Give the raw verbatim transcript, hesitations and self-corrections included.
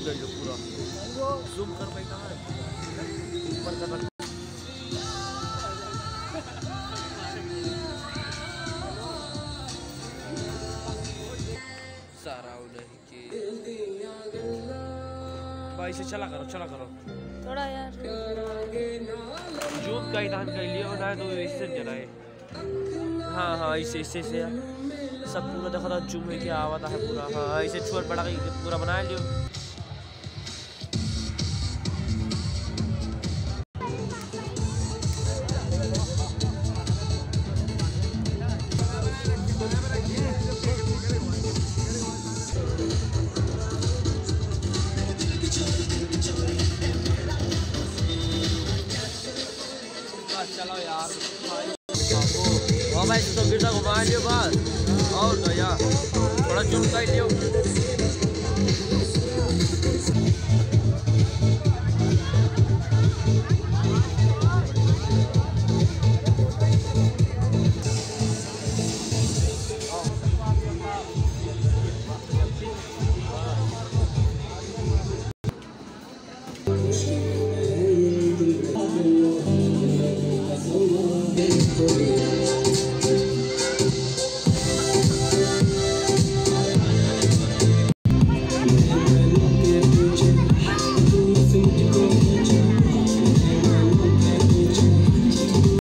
उधर जो पूरा ज़ूम कर बैठा है ऊपर का बंद सारा उधर के भाई से चला करो चला करो थोड़ा यार ज़ूम का इधान कर लिया और ना तो इससे जलाए हाँ हाँ इसे इसे से सब पूरा देखो था जुम्मे क्या आवाज़ है पूरा हाँ इसे छोड़ पड़ा कि पूरा बना लियो चलो यार भाई तो गिरता घुमा लियो बात और गया थोड़ा चुप कर लियो।